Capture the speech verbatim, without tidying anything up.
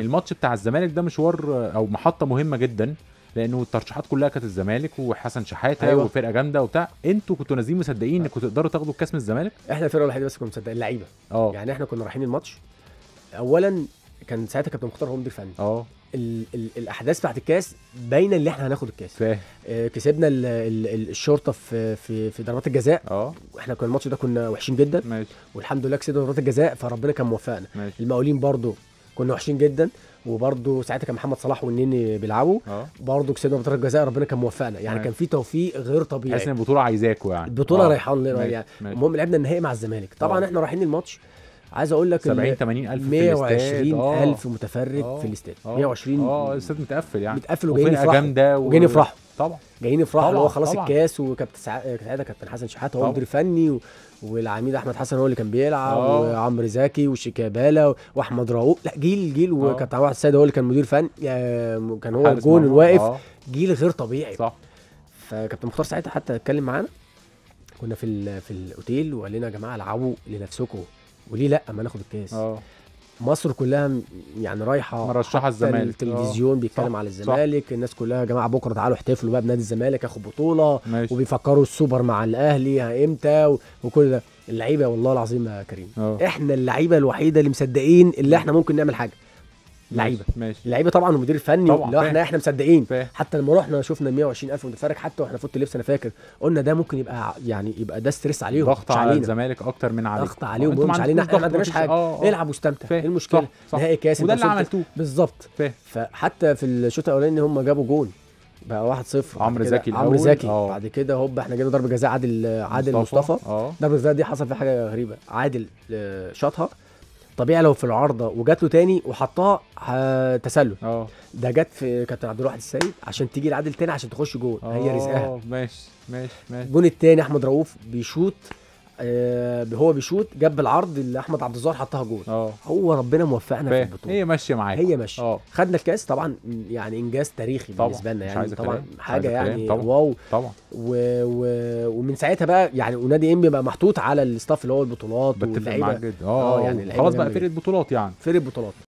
الماتش بتاع الزمالك ده مشوار او محطه مهمه جدا، لانه الترشيحات كلها كانت الزمالك وحسن شحاته أيوة. وفرقه جامده وبتاع. انتوا كنتوا نازلين مصدقين انكم تقدروا تاخدوا الكاس من الزمالك؟ احنا الفرقه الوحيده بس كنا مصدقين، اللعيبه اه يعني احنا كنا رايحين الماتش. اولا كان ساعتها كابتن مختار هو مدير فني، اه الاحداث بتاعت الكاس باينه ان احنا هناخد الكاس. آه كسبنا ال ال الشرطه في في في ضربات الجزاء، اه احنا كنا الماتش ده كنا وحشين جدا ماشي. والحمد لله كسبنا ضربات الجزاء، فربنا كان موفقنا. المقاولين برضو كنا وحشين جدا، وبرضه ساعتها كان محمد صلاح والنني بيلعبوا، برضه كسبنا بطولة الجزاء، ربنا كان موفقنا يعني. مم. كان في توفيق غير طبيعي، حاسس ان البطوله عايزاكوا يعني، البطوله رايحان لنا يعني. المهم لعبنا النهائي مع الزمالك، طبعا أوه. احنا رايحين الماتش عايز اقول لك سبعين تمانين الف مية وعشرين الف متفرج في الاستاد، مية وعشرين اه الاستاد متقفل يعني، متقفل وجايين يفرحوا وجايين يفرحوا طبعا، جايين يفرحوا اللي هو خلاص الكاس. وكابتن ساعتها كابتن حسن شحاته هو مدير فني، والعميد احمد حسن هو اللي كان بيلعب، وعمرو زكي وشيكابالا واحمد رؤوف، لا جيل جيل. وكابتن عمرو سيد هو اللي كان مدير فني، كان هو الجون الواقف، جيل غير طبيعي صح. فكابتن مختار ساعتها حتى اتكلم معانا، كنا في في الاوتيل وقال لنا يا جماعه العبوا لنفسكم، وليه لا ما ناخد الكاس. أوه. مصر كلها يعني رايحه مرشحه الزمالك، التلفزيون بيتكلم على الزمالك صح. الناس كلها يا جماعه بكره تعالوا احتفلوا بقى بنادي الزمالك، اخد بطوله ماشي. وبيفكروا السوبر مع الاهلي امتى و... وكل ده. اللعيبه والله العظيم يا كريم أوه. احنا اللعيبه الوحيده اللي مصدقين اللي احنا ممكن نعمل حاجه، لعيبه اللعيبه طبعا والمدير الفني، لا احنا احنا مصدقين. حتى لما رحنا شفنا مية وعشرين الف متفرج، حتى واحنا في اوضه اللبس انا فاكر قلنا ده ممكن يبقى يعني يبقى ده استريس عليهم، ضغط على الزمالك اكتر من عليك، ضغط عليهم ومش علينا، احنا ما عندناش حاجه، العب واستمتع، ايه المشكله؟ نهائي كاس وده اللي عملتوه بالظبط. فحتى في الشوط الاولاني هم جابوا جول بقى واحد صفر، عمرو زكي عمرو زكي بعد كده هوب احنا جبنا ضربه جزاء عادل عادل مصطفى. ضربه الجزاء دي حصل فيها حاجه غريبه، عادل شاطها طبيعي لو في العارضه وجات له تاني وحطها تسلل، اه ده جت في كابتن عبد الواحد السيد عشان تيجي لعادل تاني عشان تخش جول، هي رزقها. اه ماشي ماشي ماشي. الجون التاني احمد رؤوف بيشوط، آه هو بيشوط جاب بالعرض اللي احمد عبد الظاهر حطها جول. اه هو ربنا موفقنا في البطوله، هي ماشيه معاك، هي ماشيه. خدنا الكاس طبعا يعني انجاز تاريخي طبعًا. بالنسبه لنا يعني طبعا حاجه يعني طبعًا. واو طبعا. و... و... ومن ساعتها بقى يعني ونادي امبي بقى محطوط على الاستاف اللي هو البطولات واللعيبه، اه يعني خلاص بقى فرقه بطولات يعني، فرقه بطولات.